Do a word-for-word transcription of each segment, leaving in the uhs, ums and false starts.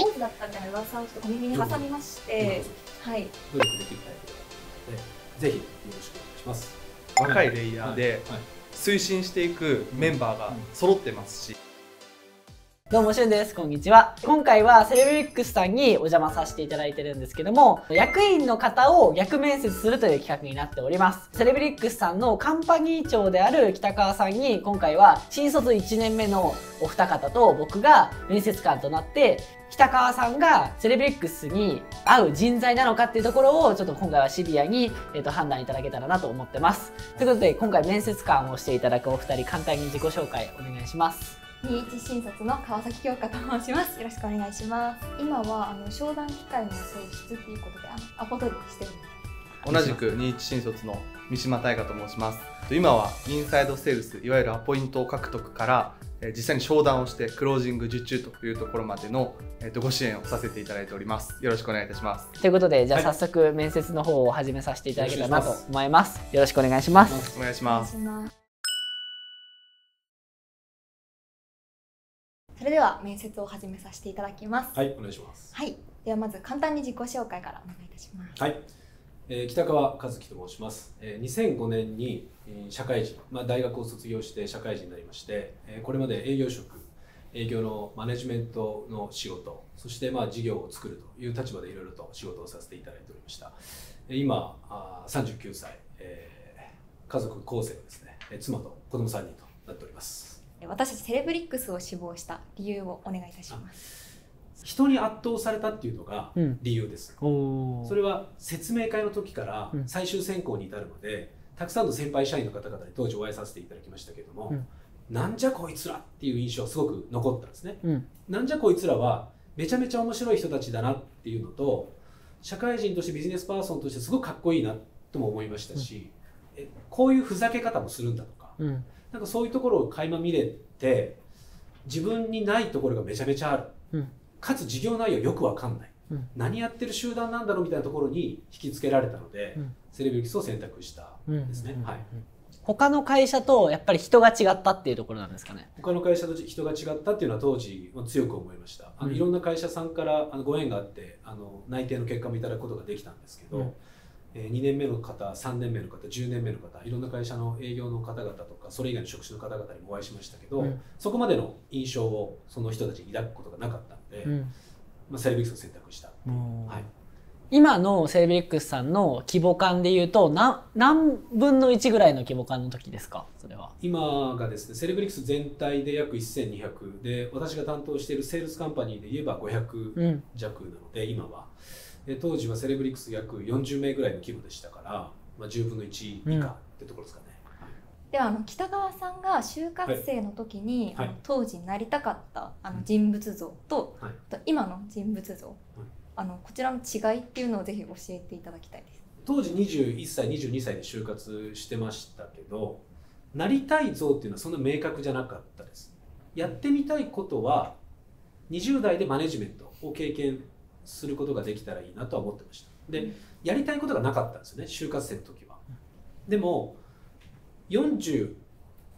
オフだったみたいな噂をちょっと耳に挟みまして、はい。努力できるタイプなので、ぜひよろしくお願いします。若いレイヤーで推進していくメンバーが揃ってますし。どうもしゅんです。こんにちは。今回はセレブリックスさんにお邪魔させていただいてるんですけども、役員の方を逆面接するという企画になっております。セレブリックスさんのカンパニー長である北川さんに、今回は新卒いちねんめのお二方と僕が面接官となって、北川さんがセレブリックスに合う人材なのかっていうところをちょっと今回はシビアに、えー、と判断いただけたらなと思ってます。ということで今回面接官をしていただくお二人、簡単に自己紹介お願いします。にじゅういち新卒の川崎京香と申します。よろしくお願いします。今はあの商談機会の創出っていうことでアポ取りしてるんです。同じくにじゅういち新卒の三島大河と申します。今はインサイドセールス、いわゆるアポイント獲得から実際に商談をしてクロージング受注というところまでのご支援をさせていただいております。よろしくお願いいたします。ということで、じゃあ早速面接の方を始めさせていただけたらなと思います。よろしくお願いします。お願いします。それでは面接を始めさせていただきます。はい、お願いします。はい、ではまず簡単に自己紹介からお願いいたします。はい。北川和樹と申します。にせんごねんに社会人、まあ、大学を卒業して社会人になりまして、これまで営業職、営業のマネジメントの仕事、そしてまあ事業を作るという立場でいろいろと仕事をさせていただいておりました。今、さんじゅうきゅうさい、家族構成はですね、妻と子供さんにんとなっております。私たちセレブリックスを志望した理由をお願いいたします。人に圧倒されたっていうのが理由です、うん、それは説明会の時から最終選考に至るので、うん、たくさんの先輩社員の方々に当時お会いさせていただきましたけれども、うん、なんじゃこいつらっていう印象すごく残ったんですね、うん、なんじゃこいつらはめちゃめちゃ面白い人たちだなっていうのと、社会人としてビジネスパーソンとしてすごくかっこいいなとも思いましたし、うん、えこういうふざけ方もするんだとか、うん、なんかそういうところを垣間見れて、自分にないところがめちゃめちゃある、うん、かつ事業内容よくわかんない、うん、何やってる集団なんだろうみたいなところに引きつけられたので、うん、セレブリックスを選択したんですね。他の会社とやっぱり人が違ったっていうところなんですかね。他の会社と人が違ったっていうのは当時強く思いました。あの、うん、いろんな会社さんからあのご縁があってあの内定の結果もいただくことができたんですけど、うん、えー、にねんめの方、さんねんめの方、じゅうねんめの方、いろんな会社の営業の方々とかそれ以外の職種の方々にもお会いしましたけど、うん、そこまでの印象をその人たちに抱くことがなかった。うん、まあセレブリックスを選択した。はい、今のセレブリックスさんの規模感でいうと何、何分のいちぐらいの規模感の時ですか？それは今がですね、セレブリックス全体で約せんにひゃくで、私が担当しているセールスカンパニーで言えばごひゃく弱なので、うん、今はで当時はセレブリックス約よんじゅうめいぐらいの規模でしたから、まあ、じゅうぶんのいち以下ってところですかね。うん。ではあの北川さんが就活生の時に、はい、あの当時なりたかったあの人物像と、うん、はい、今の人物像、あのこちらの違いっていうのをぜひ教えていただきたいです。当時にじゅういっさいにじゅうにさいで就活してましたけど、なりたい像っていうのはそんな明確じゃなかったです。やってみたいことはにじゅうだいでマネジメントを経験することができたらいいなとは思ってました。でやりたいことがなかったんですよね、就活生の時は。でもよんじゅ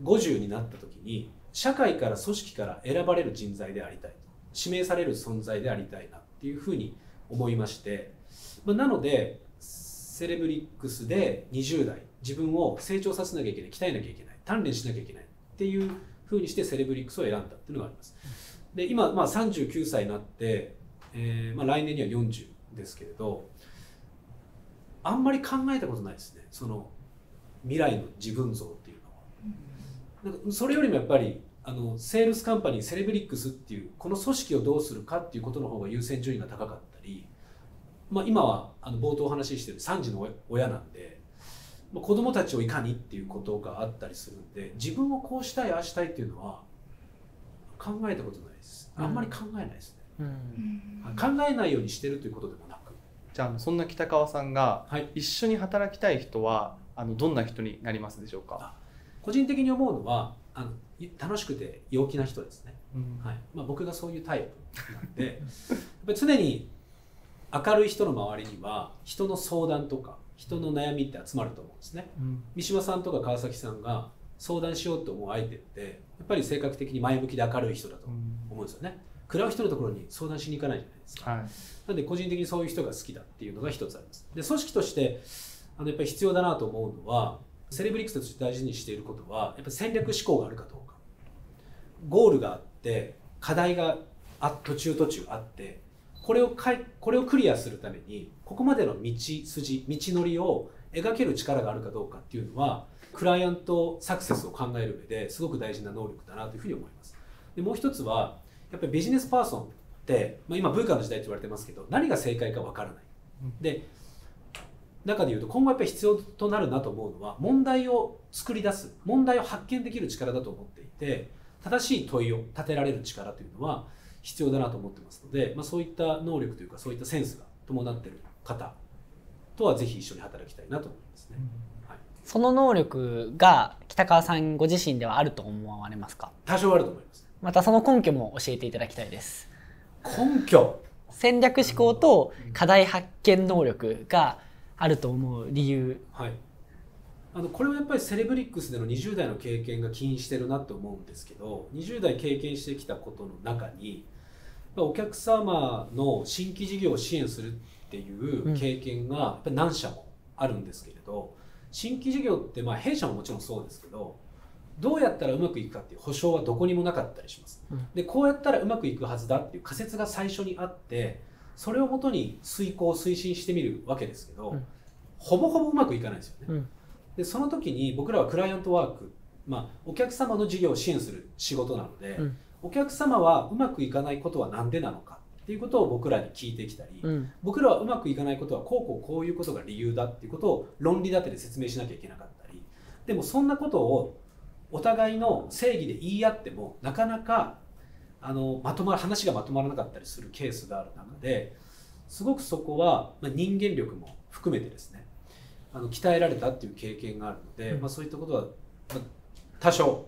うごじゅうになった時に社会から組織から選ばれる人材でありたいと、指名される存在でありたいなっていうふうに思いまして、まあ、なのでセレブリックスでにじゅうだい、自分を成長させなきゃいけない、鍛えなきゃいけない、鍛錬しなきゃいけないっていうふうにしてセレブリックスを選んだっていうのがあります。で今、まあ、さんじゅうきゅうさいになって、えーまあ、来年にはよんじゅうですけれど、あんまり考えたことないですね、その未来の自分像っていうのは。なんかそれよりもやっぱりあのセールスカンパニーセレブリックスっていうこの組織をどうするかっていうことの方が優先順位が高かったり、まあ、今はあの冒頭お話ししてるさんじの親なんで、まあ、子どもたちをいかにっていうことがあったりするんで、自分をこうしたいああしたいっていうのは考えたことないです。あんまり考えないですね、うん、考えないようにしてるということでもなく。じゃあそんな北川さんが一緒に働きたい人はあのどんな人になりますでしょうか？個人的に思うのはあの楽しくて陽気な人ですね、うん、はい。まあ、僕がそういうタイプなんでやっぱり常に明るい人の周りには人の相談とか人の悩みって集まると思うんですね、うん、三島さんとか川崎さんが相談しようと思う相手ってやっぱり性格的に前向きで明るい人だと思うんですよね、うん、蔵を人のところに相談しに行かないじゃないですか、はい、なんで個人的にそういう人が好きだっていうのが一つあります。で組織としてあのやっぱり必要だなと思うのは、セレブリックスとして大事にしていることはやっぱ戦略思考があるかどうか、ゴールがあって課題があ途中途中あって、これをかいこれをクリアするためにここまでの道筋道のりを描ける力があるかどうかっていうのはクライアントサクセスを考える上ですごく大事な能力だなというふうに思います。でもう一つはやっぱりビジネスパーソンって、まあ、今ブーカの時代って言われてますけど、何が正解かわからない。で中で言うと今後やっぱり必要となるなと思うのは、問題を作り出す、問題を発見できる力だと思っていて、正しい問いを立てられる力というのは必要だなと思ってますので、まあ、そういった能力というかそういったセンスが伴っている方とはぜひ一緒に働きたいなと思いますね。はい、その能力が北川さんご自身ではあると思われますか？多少あると思います。またその根拠も教えていただきたいです。根拠、戦略思考と課題発見能力があると思う理由、はい、あのこれはやっぱりセレブリックスでのにじゅう代の経験が起因してるなと思うんですけど、にじゅう代経験してきたことの中にお客様の新規事業を支援するっていう経験がやっぱ何社もあるんですけれど、新規事業ってまあ弊社ももちろんそうですけど、どうやったらうまくいくかっていう保証はどこにもなかったりします。でこうやったらうまくいくはずだっていう仮説が最初にあって、それをもとに遂行推進してみるわけですけど、うん、ほぼほぼうまくいかないですよね。うん、でその時に僕らはクライアントワーク、まあ、お客様の事業を支援する仕事なので、うん、お客様はうまくいかないことは何でなのかっていうことを僕らに聞いてきたり、うん、僕らはうまくいかないことはこうこうこういうことが理由だっていうことを論理立てで説明しなきゃいけなかったり、でもそんなことをお互いの正義で言い合ってもなかなかあのまとまる話がまとまらなかったりするケースがある中で、すごくそこは、まあ、人間力も含めてですね、あの鍛えられたっていう経験があるので、うん、まあ、そういったことは、まあ、多少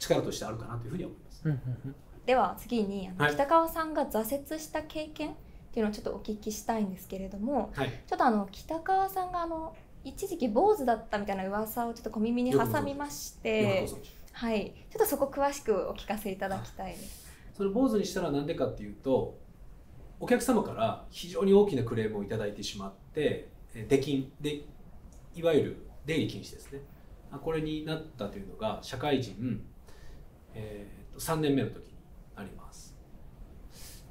力としてあるかなというふうに思います。うんうん、では次にあの北川さんが挫折した経験っていうのをちょっとお聞きしたいんですけれども、はい、ちょっとあの北川さんがあの一時期坊主だったみたいな噂をちょっと小耳に挟みまして、はい、ちょっとそこ詳しくお聞かせいただきたいです。その坊主にしたらなんでかっていうと、お客様から非常に大きなクレームをいただいてしまって、出禁でいわゆる出入り禁止ですね。これになったというのが社会人、えー、さんねんめの時にあります。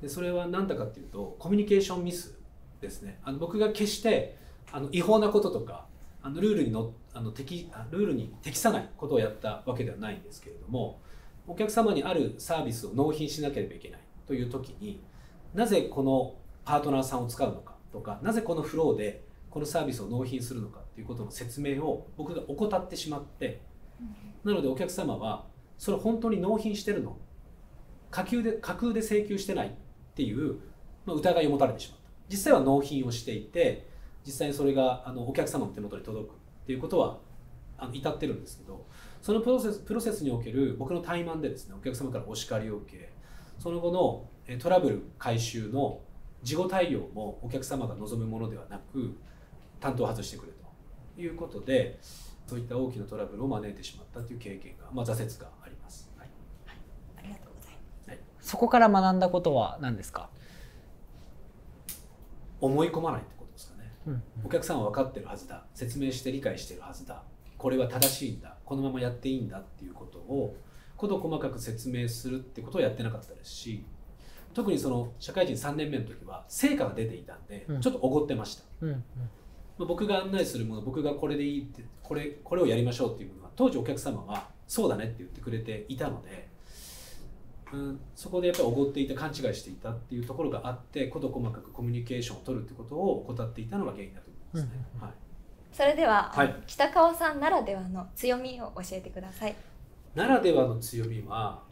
でそれは何だかっていうとコミュニケーションミスですね。あの僕が決してあの違法なこととかあのルールにのあの適ルールに適さないことをやったわけではないんですけれども、お客様にあるサービスを納品しなければいけないという時に、なぜこのパートナーさんを使うのかとか、なぜこのフローでこのサービスを納品するのかということの説明を僕が怠ってしまって、なのでお客様はそれ本当に納品してるの、架空で架空で請求してないっていう、まあ、疑いを持たれてしまった。実際は納品をしていて、実際にそれがあのお客様の手元に届くっていうことはあの至ってるんですけど、そのプロセス、プロセスにおける僕の怠慢でですね、お客様からお叱りを受け、その後のえトラブル回収の事後対応もお客様が望むものではなく、担当を外してくれということで、そういった大きなトラブルを招いてしまったという経験が、まあ、挫折があります。はい、はい、ありがとうございます。はい、そこから学んだことは何ですか？思い込まない。お客さんは分かってるはずだ、説明して理解してるはずだ、これは正しいんだ、このままやっていいんだっていうことを事細かく説明するってことをやってなかったですし、特にその社会人さんねんめの時は成果が出ていたんでちょっとおごってました。僕が案内するもの、僕がこれでいいって、これこれをやりましょうっていうものは当時お客様はそうだねって言ってくれていたので、うん、そこでやっぱりおごっていた、勘違いしていたっていうところがあって、事細かくコミュニケーションを取るってことを怠っていたのが原因だと思いますね。はい、それでは、はい、北川さんならではの強みを教えてください。ならではの強みは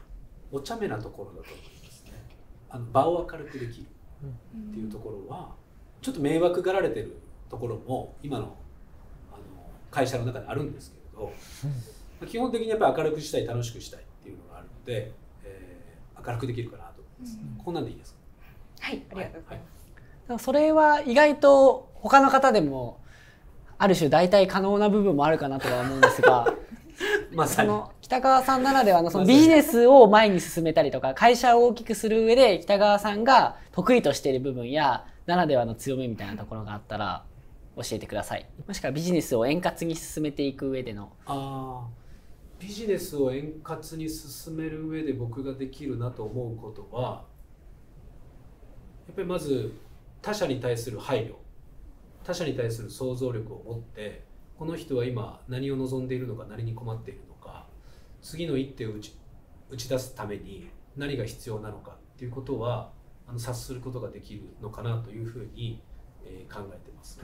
お茶目なところだと思いますね。あの場を明るくできるっていうところは、ちょっと迷惑がられてるところも今 の, あの会社の中にあるんですけれど、うん、基本的にやっぱり明るくしたい、楽しくしたいっていうのがあるので、明るくできるかなと思います。うん、こんなんでいいですか？はい、ありがとうございます。はい、それは意外と他の方でもある種大体可能な部分もあるかなとは思うんですがその北川さんならではのそのビジネスを前に進めたりとか会社を大きくする上で北川さんが得意としている部分やならではの強みみたいなところがあったら教えてください。もしくはビジネスを円滑に進めていく上での。あビジネスを円滑に進める上で僕ができるなと思うことはやっぱりまず他者に対する配慮、他者に対する想像力を持ってこの人は今何を望んでいるのか何に困っているのか次の一手を打ち、打ち出すために何が必要なのかっていうことはあの察することができるのかなというふうに、えー、考えてます、ね、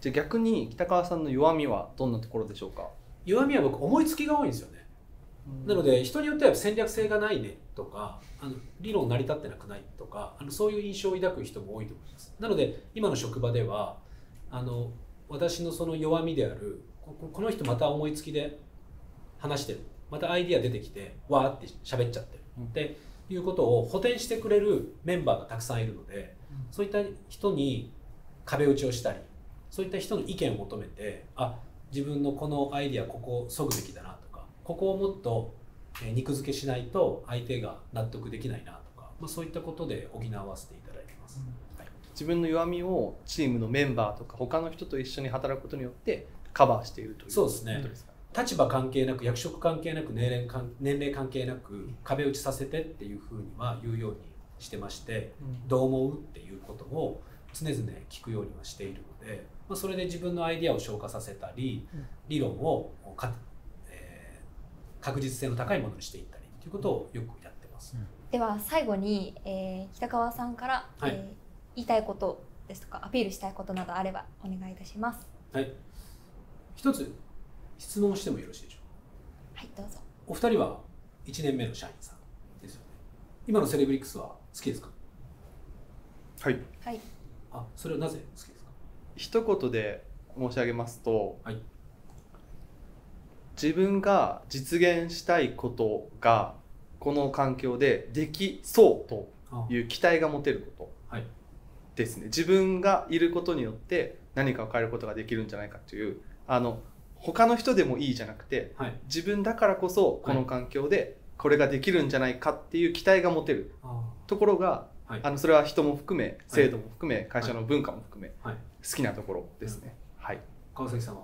じゃあ逆に北川さんの弱みはどんなところでしょうか。弱みは僕思いつきが多いんですよね。なので人によっては戦略性がないねとかあの理論成り立ってなくないとかあのそういう印象を抱く人も多いと思います。なので今の職場ではあの私のその弱みであるこの人また思いつきで話してるまたアイディア出てきてわーって喋っちゃってる、うん、っていうことを補填してくれるメンバーがたくさんいるので、うん、そういった人に壁打ちをしたりそういった人の意見を求めてあ自分のこのアイディアここを削ぐべきだなとかここをもっと肉付けしないと相手が納得できないなとか、まあ、そういったことで補わせていただいてます、うんはい、自分の弱みをチームのメンバーとか他の人と一緒に働くことによってカバーしているということですか。そうですね。立場関係なく役職関係なく年齢関、年齢関係なく壁打ちさせてっていうふうには言うようにしてまして、うん、どう思うっていうことを常々聞くようにはしているので、まあ、それで自分のアイディアを消化させたり、うん、理論をか、えー、確実性の高いものにしていったりということをよくやってます、うん、では最後に、えー、北川さんから、はいえー、言いたいことですとかアピールしたいことなどあればお願いいたします、はい、一つ質問してもよろしいでしょうか。はいどうぞ。お二人はいちねんめの社員さんですよね。今のセレブリックスは好きですか。はい、はいあ、それはなぜ好きですか。一言で申し上げますと、はい、自分が実現したいことがこの環境でできそうという期待が持てることですね、はい、自分がいることによって何かを変えることができるんじゃないかというあの他の人でもいいじゃなくて、はい、自分だからこそこの環境でこれができるんじゃないかっていう期待が持てるところがはい、あのそれは人も含め制度も含め、はい、会社の文化も含め、はい、好きなところですね、はい、川崎さんは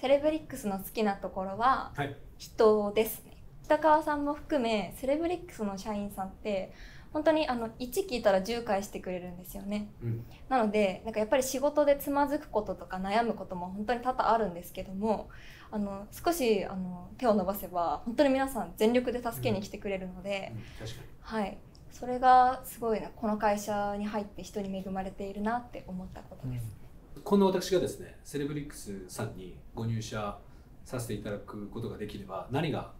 セレブリックスの好きなところは、はい、人ですね。北川さんも含めセレブリックスの社員さんって本当にあのいち聞いたらじゅっかいしてくれるんですよね、うん、なのでなんかやっぱり仕事でつまずくこととか悩むことも本当に多々あるんですけどもあの少しあの手を伸ばせば本当に皆さん全力で助けに来てくれるので、うんうん、確かにはいそれがすごいなこの会社に入って人に恵まれているなって思ったことです、うん、この私がですねセレブリックスさんにご入社させていただくことができれば何が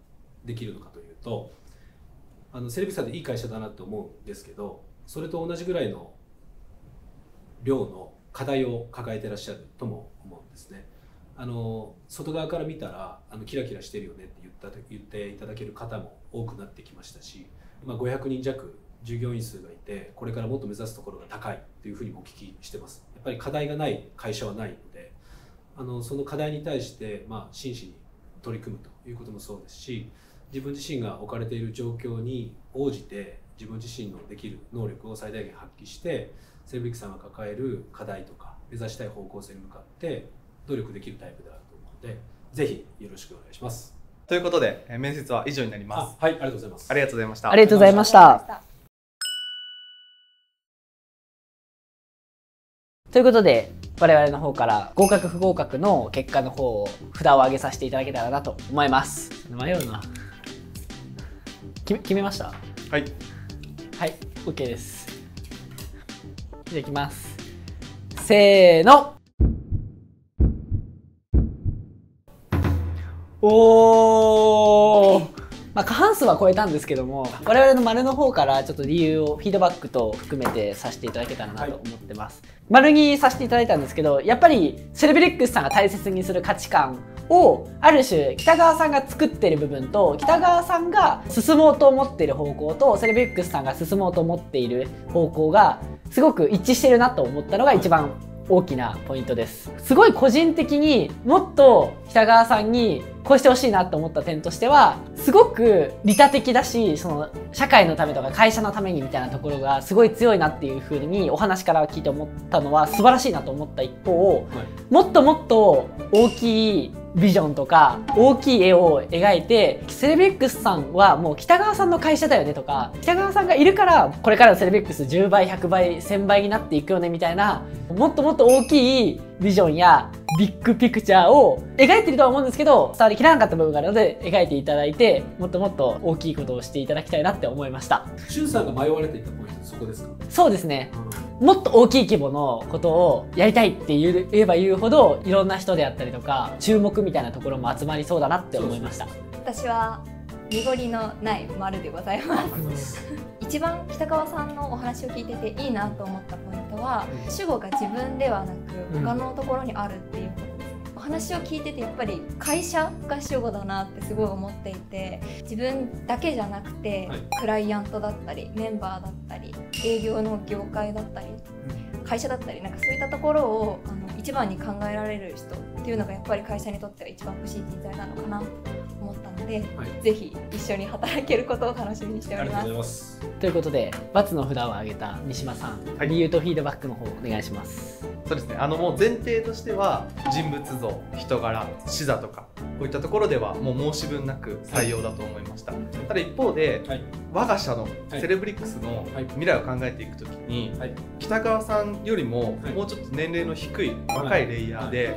できるのかというとあのセレブリックスさんでいい会社だなと思うんですけどそれと同じぐらいの量の課題を抱えていらっしゃるとも思うんですね。あの外側から見たらあのキラキラしてるよねって言った言っていただける方も多くなってきましたし今ごひゃくにん弱従業員数がいてこれからもっと目指すところが高いというふうにもお聞きしてます。やっぱり課題がない会社はないのであのその課題に対して、まあ、真摯に取り組むということもそうですし自分自身が置かれている状況に応じて自分自身のできる能力を最大限発揮してセレブリックスさんが抱える課題とか目指したい方向性に向かって努力できるタイプであると思うのでぜひよろしくお願いします。ということで、面接は以上になります。はい、ありがとうございます。ありがとうございました。ありがとうございました。ということで、我々の方から合格不合格の結果の方を札を上げさせていただけたらなと思います。迷うな。決め、決めました。はい。はい、オッケーです。じゃあいきます。せーの。おー、まあ、過半数は超えたんですけども我々の丸の方からちょっと理由をフィードバックと含めてさせていただけたらなと思ってます、はい、丸にさせていただいたんですけどやっぱりセレブリックスさんが大切にする価値観をある種北川さんが作ってる部分と北川さんが進もうと思っている方向とセレブリックスさんが進もうと思っている方向がすごく一致してるなと思ったのが一番大きなポイントです。すごい個人的にもっと北川さんにこうしてほしいなと思った点としては、すごく利他的だし、その社会のためとか会社のためにみたいなところがすごい強いなっていうふうにお話から聞いて思ったのは素晴らしいなと思った一方、はい、もっともっと大きいビジョンとか大きい絵を描いて、セレベックスさんはもう北川さんの会社だよねとか、北川さんがいるからこれからのセレベックスじゅうばいひゃくばいせんばいになっていくよねみたいな、もっともっと大きいビジョンやビッグピクチャーを描いてるとは思うんですけど、伝わりきらなかった部分があるので描いていただいて、もっともっと大きいことをしていただきたいなって思いました。俊さんが迷われていたポイントはそこですか？そうですね、うん、もっと大きい規模のことをやりたいって言えば言うほど、いろんな人であったりとか注目みたいなところも集まりそうだなって思いました。私は濁りのない丸でございます一番北川さんのお話を聞いてていいなと思ったポイントは、主語が自分ではなく他のところにあるっていうことです。お話を聞いててやっぱり会社が主語だなってすごい思っていて、自分だけじゃなくてクライアントだったりメンバーだったり営業の業界だったり会社だったり、なんかそういったところをあの一番に考えられる人っていうのがやっぱり会社にとっては一番欲しい人材なのかなと思ったので、はい、ぜひ一緒に働けることを楽しみにしております。ありがとうございます。ということで×の札を挙げた三島さん、はい、理由とフィードバックの方お願いします。そうですね、あのもう前提としては人物像、人柄、視座とかこういったところではもう申し分なく採用だと思いました。はい、ただ一方で、はい、我が社のセレブリックスの未来を考えていくときに、はい、北川さんよりももうちょっと年齢の低い若いレイヤーで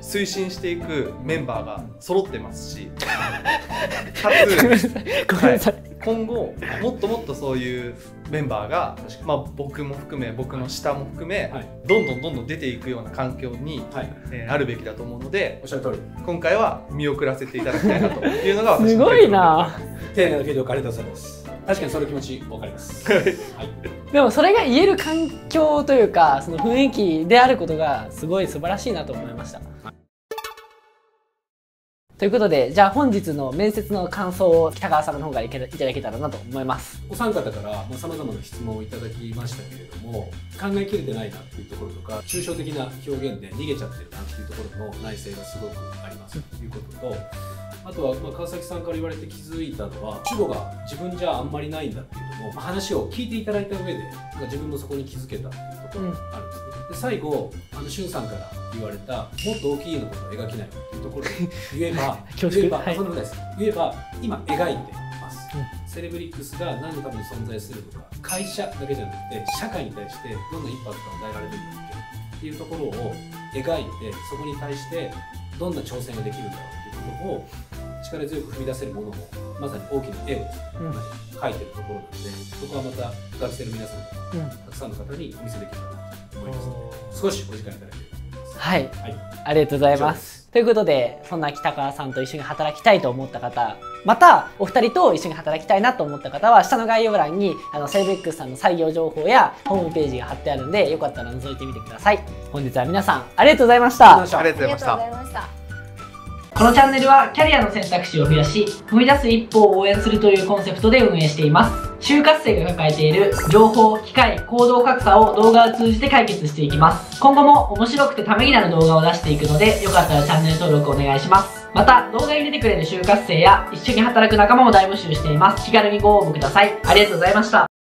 推進していくメンバーが揃ってますし、かつ、はい、今後もっともっとそういうメンバーが、まあ、僕も含め僕の下も含め、はい、どんどんどんどん出ていくような環境に、はい、えー、あるべきだと思うので、おっしゃる通り今回は見送らせていただきたいなというのが私のすごいな丁寧なフィードバックありがとうございます。確かにその気持ち分かりますでもそれが言える環境というかその雰囲気であることがすごい素晴らしいなと思いました。ということで、じゃあ本日の面接の感想を北川さんの方からいただけたらなと思います。お三方からさまざまな質問をいただきましたけれども、考えきれてないなっていうところとか抽象的な表現で逃げちゃってるなっていうところの内省がすごくありますということと、あとはまあ川崎さんから言われて気づいたのは、主語が自分じゃあんまりないんだっていうのを話を聞いていただいた上で自分もそこに気づけたっていうことがあるんですね、うん、で最後、あの俊さんから言われたもっと大きいのことを描きないっていうところで言えば言えば、はい、そんなことないです。言えば今描いてます、うん、セレブリックスが何のために存在するのか、会社だけじゃなくて社会に対してどんなインパクトを与えられるんだっけっていうところを描いて、そこに対してどんな挑戦ができるんだろうっていうことを力強く踏み出せるものもまさに大きな絵をですね、うん、描いてるところなので、そこはまた学生の皆さん、うん、たくさんの方にお見せできるかな思いますね。少しお時間いただければと思います。はい、はい、ありがとうございます。ということで、そんな北川さんと一緒に働きたいと思った方、またお二人と一緒に働きたいなと思った方は、下の概要欄にあのセレブリックスさんの採用情報やホームページが貼ってあるので、よかったら覗いてみてください。本日は皆さんありがとうございました。ありがとうございました。このチャンネルはキャリアの選択肢を増やし、踏み出す一歩を応援するというコンセプトで運営しています。就活生が抱えている情報、機会、行動格差を動画を通じて解決していきます。今後も面白くてためになる動画を出していくので、よかったらチャンネル登録お願いします。また、動画に出てくれる就活生や一緒に働く仲間も大募集しています。気軽にご応募ください。ありがとうございました。